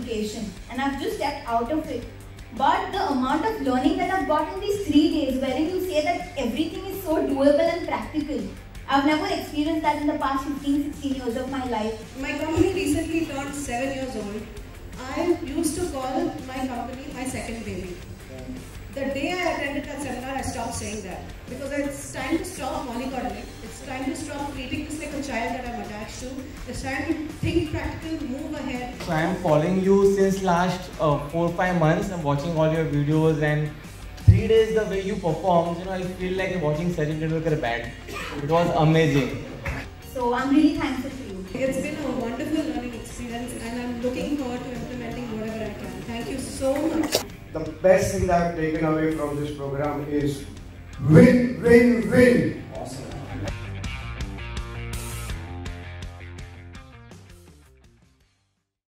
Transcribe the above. education and I've just stepped out of it. But the amount of learning that I've got in these 3 days, wherein you say that everything is so doable and practical, I've never experienced that in the past 15-16 years of my life. My company recently turned 7 years old. I used to call my company my second baby. The day I attended that seminar, I stopped saying that, because it's time to stop monocoddling. It's time to stop treating this like a child that I'm attached to. It's time to think practical, move ahead. So I'm following you since last 4-5 months. I'm watching all your videos, and 3 days the way you performed, you know, I feel like watching Sachin Tendulkar band. It was amazing. So I'm really thankful to you. It's been a wonderful learning experience, and I'm looking forward to implementing whatever I can. Thank you so much. The best thing that I've taken away from this program is win, win, win.